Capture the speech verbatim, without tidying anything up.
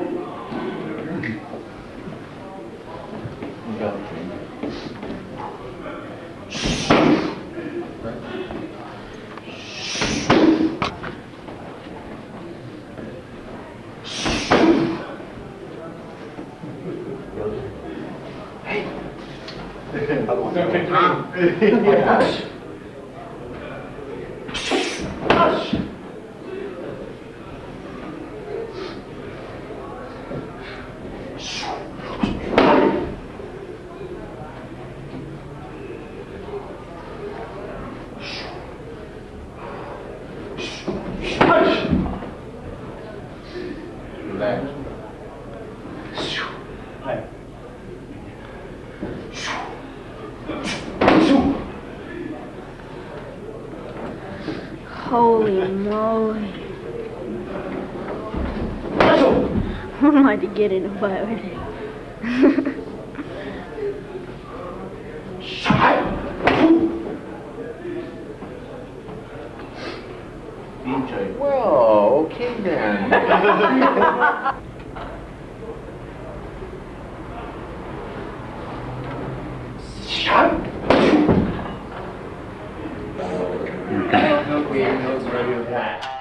Yes. Holy moly. I'm about to get in the butt with it. B J. Well, okay then. Shut up. Nobody knows where you're at.